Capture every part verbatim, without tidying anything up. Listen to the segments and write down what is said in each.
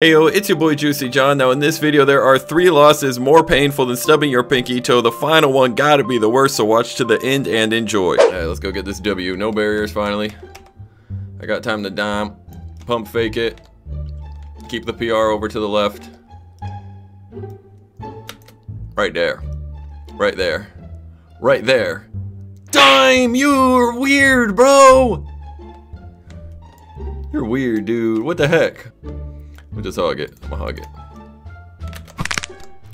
Hey yo, it's your boy Juicy John. Now in this video there are three losses more painful than stubbing your pinky toe. The final one gotta be the worst, so watch to the end and enjoy. Alright, let's go get this W. No barriers finally. I got time to dime. Pump fake it. Keep the P R over to the left. Right there. Right there. Right there. Dime! You're weird, bro! You're weird, dude. What the heck? We'll just hog it. I'ma hog it.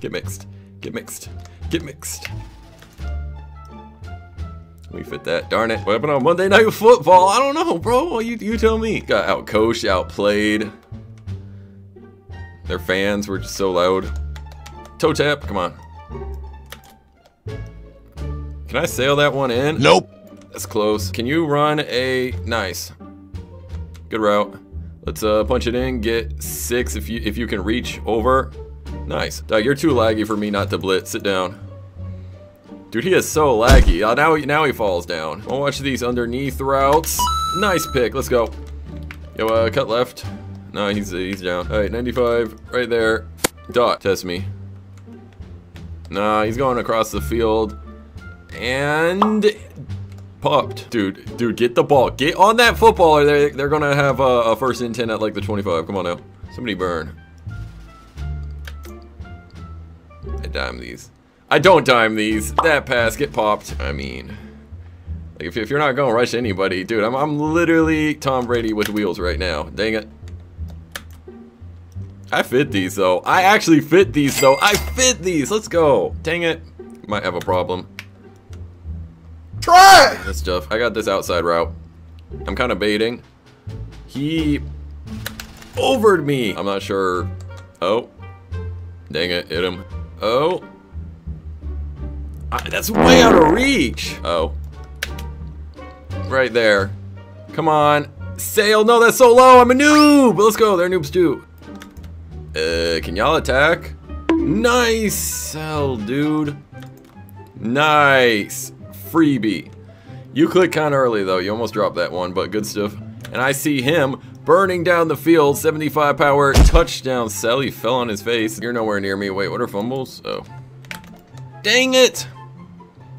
Get mixed. Get mixed. Get mixed. We fit that. Darn it. What happened on Monday Night Football? I don't know, bro. You you tell me. Got outcoached, outplayed. Their fans were just so loud. Toe tap. Come on. Can I sail that one in? Nope. That's close. Can you run a nice? Good route. Let's uh, punch it in, get six if you if you can reach over. Nice. Dog, you're too laggy for me not to blitz. Sit down. Dude, he is so laggy. Uh, now, now he falls down. I'll watch these underneath routes. Nice pick. Let's go. Yo, uh, cut left. No, he's, he's down. All right, ninety-five right there. Dot. Test me. Nah, he's going across the field. And... popped. Dude, dude, get the ball. Get on that football or they're, they're gonna have a, a first and ten at like the twenty-five. Come on now. Somebody burn. I dime these. I don't dime these. That pass, get popped. I mean, like if, if you're not gonna rush anybody, dude, I'm, I'm literally Tom Brady with wheels right now. Dang it. I fit these though. I actually fit these though. I fit these. Let's go. Dang it. Might have a problem. Try this stuff. I got this outside route. I'm kind of baiting. He overed me. I'm not sure. Oh, dang it. Hit him. Oh, I, that's way out of reach. Oh, right there. Come on. Sail. No, that's so low. I'm a noob. Let's go. They're noobs too. Uh, can y'all attack? Nice sell, dude. Nice. Freebie. You click kind of early though. You almost dropped that one, but good stuff. And I see him burning down the field. seventy-five power touchdown. Sell. He fell on his face. You're nowhere near me. Wait, what are fumbles? Oh, dang it!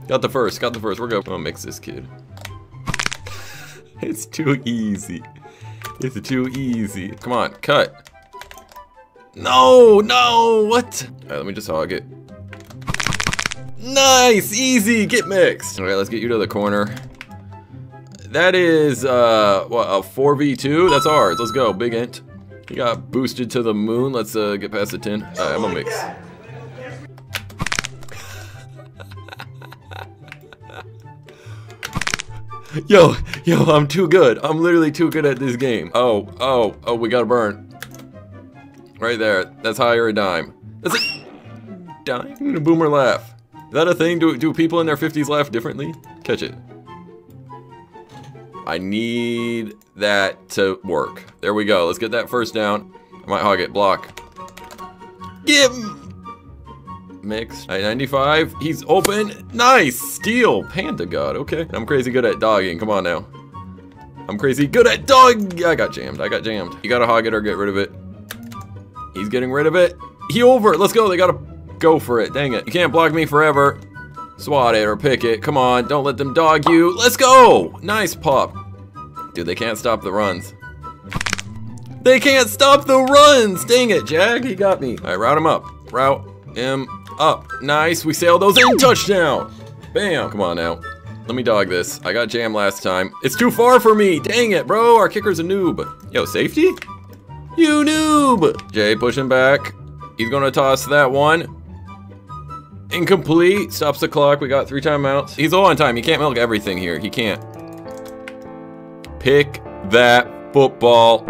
Got the first. Got the first. We're gonna mix this kid. It's too easy. It's too easy. Come on, cut. No, no. What? All right, let me just hog it. Nice, easy, get mixed. All right, let's get you to the corner. That is uh, what, a four v two? That's ours, let's go, big int. He got boosted to the moon. Let's uh, get past the ten. All right, I'm gonna mix. yo, yo, I'm too good. I'm literally too good at this game. Oh, oh, oh, we gotta burn. Right there, that's higher a dime. That's a dime, I'm gonna boomer laugh. Is that a thing? Do, do people in their fifties laugh differently? Catch it. I need that to work. There we go. Let's get that first down. I might hog it. Block. Get mixed. All right, ninety-five. He's open. Nice. Steal. Panda God. Okay. I'm crazy good at dogging. Come on now. I'm crazy good at dog. I got jammed. I got jammed. You gotta hog it or get rid of it. He's getting rid of it. He over it. Let's go. They gotta... go for it. Dang it. You can't block me forever. Swat it or pick it. Come on. Don't let them dog you. Let's go. Nice pop. Dude, they can't stop the runs. They can't stop the runs. Dang it, Jag. He got me. All right, route him up. Route him up. Nice. We sail those in. Touchdown. Bam. Come on now. Let me dog this. I got jammed last time. It's too far for me. Dang it, bro. Our kicker's a noob. Yo, safety? You noob. Jay pushing back. He's going to toss that one. Incomplete. Stops the clock. We got three timeouts. He's all on time. He can't milk everything here. He can't. Pick that football.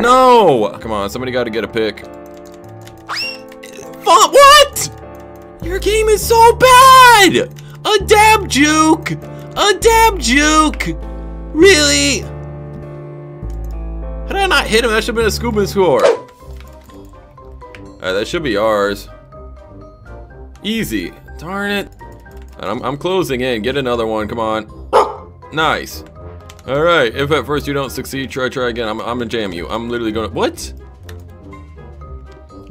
No! Come on. Somebody got to get a pick. What? Your game is so bad! A dab juke! A dab juke! Really? How did I not hit him? That should have been a scoop and score. Alright, that should be ours. Easy. Darn it. And I'm, I'm closing in. Get another one. Come on. Nice. Alright, if at first you don't succeed, try, try again. I'm, I'm gonna jam you. I'm literally gonna... What?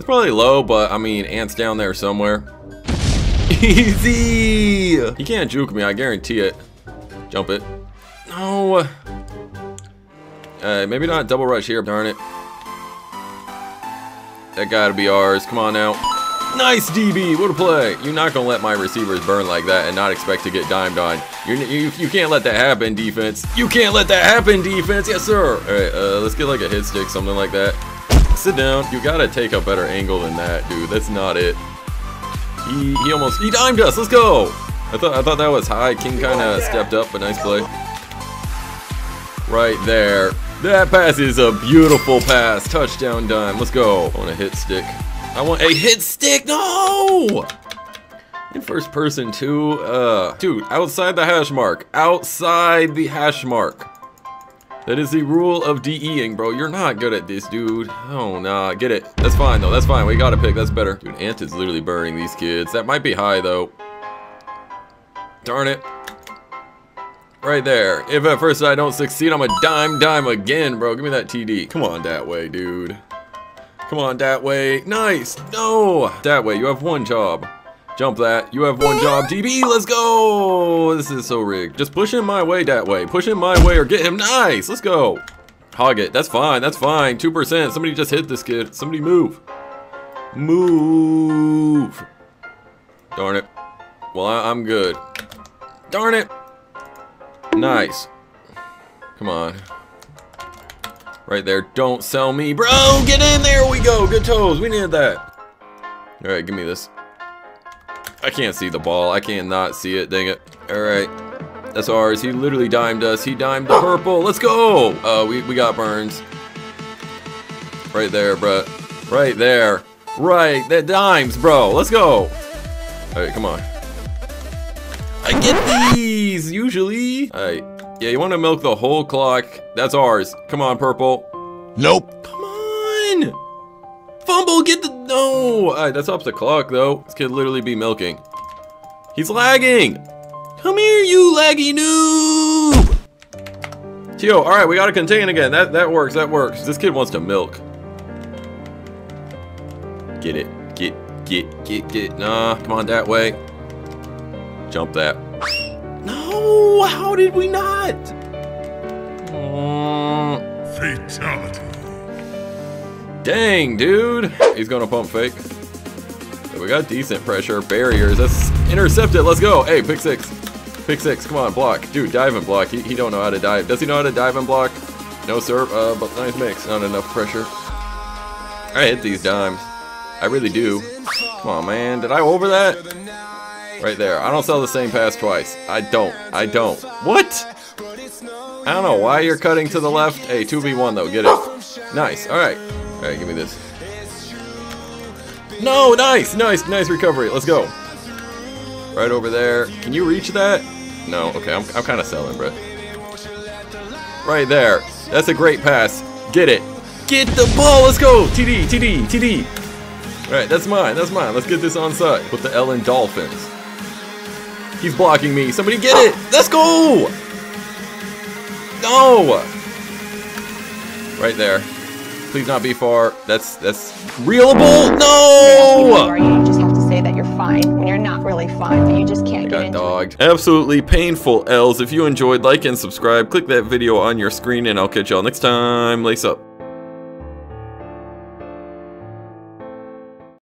It's probably low, but I mean, Ant's down there somewhere. Easy! He can't juke me, I guarantee it. Jump it. No! Uh, maybe not double rush here, darn it. That gotta be ours, come on now. Nice D B, what a play! You're not gonna let my receivers burn like that and not expect to get dimed on. You're, you you can't let that happen, defense. You can't let that happen, defense, yes sir! Alright, uh, let's get like a hit stick, something like that. Sit down, you gotta take a better angle than that, dude, that's not it. He, he almost, he dimed us, let's go! I thought, I thought that was high, King kinda stepped up, but nice play. Right there. That pass is a beautiful pass, touchdown dime, let's go. I want a hit stick. I want a hit stick, no! In first person too, uh, dude, outside the hash mark, outside the hash mark. That is the rule of D E-ing, bro, you're not good at this, dude. Oh, nah, get it. That's fine though, that's fine, we got a pick, that's better. Dude, Ant is literally burning these kids, that might be high though. Darn it. Right there, if at first I don't succeed, I'm a dime dime again, bro, give me that T D. Come on that way, dude. Come on, that way. Nice. No. That way. You have one job. Jump that. You have one job. D B, let's go. This is so rigged. Just push him my way that way. Push him my way or get him. Nice. Let's go. Hog it. That's fine. That's fine. two percent. Somebody just hit this kid. Somebody move. Move. Darn it. Well, I I'm good. Darn it. Nice. Come on. Right there, don't sell me, bro, get in, there we go, good toes, we needed that. All right, give me this. I can't see the ball, I cannot see it, dang it. All right, that's ours, he literally dimed us, he dimed the purple, let's go. Uh, we, we got Burns. Right there, bro, right there, right, that dimes, bro, let's go. All right, come on. I get these, usually. All right. Yeah, you want to milk the whole clock. That's ours. Come on, purple. Nope. Come on. Fumble, get the... No. All right, that stops the clock, though. This could literally be milking. He's lagging. Come here, you laggy noob. Tio, all right, we got to contain again. That, that works, that works. This kid wants to milk. Get it. Get, get, get, get. Nah, come on that way. Jump that. No, how did we not? Uh, Fatality. Dang, dude. He's gonna pump fake. We got decent pressure, barriers. That's intercepted, let's go. Hey, pick six. Pick six, come on, block. Dude, dive and block. He, he don't know how to dive. Does he know how to dive and block? No, sir, uh, but nice mix. Not enough pressure. I hit these dimes. I really do. Come on, man. Did I over that? Right there. I don't sell the same pass twice. I don't. I don't. What? I don't know why you're cutting to the left. Hey, two v one though. Get it. Nice. All right. All right, give me this. No, nice. Nice. Nice recovery. Let's go. Right over there. Can you reach that? No. Okay, I'm, I'm kind of selling, bro. Right there. That's a great pass. Get it. Get the ball. Let's go. T D, T D, T D. All right, that's mine. That's mine. Let's get this onside. Put the L in Dolphins. He's blocking me. Somebody get it. Let's go. No. Right there. Please not be far. That's that's reelable. No. You, you just have to say that you're fine when you're not really fine, but you just can't I get got into dogged. It. Absolutely painful L's. If you enjoyed, like and subscribe. Click that video on your screen, and I'll catch y'all next time. Lace up.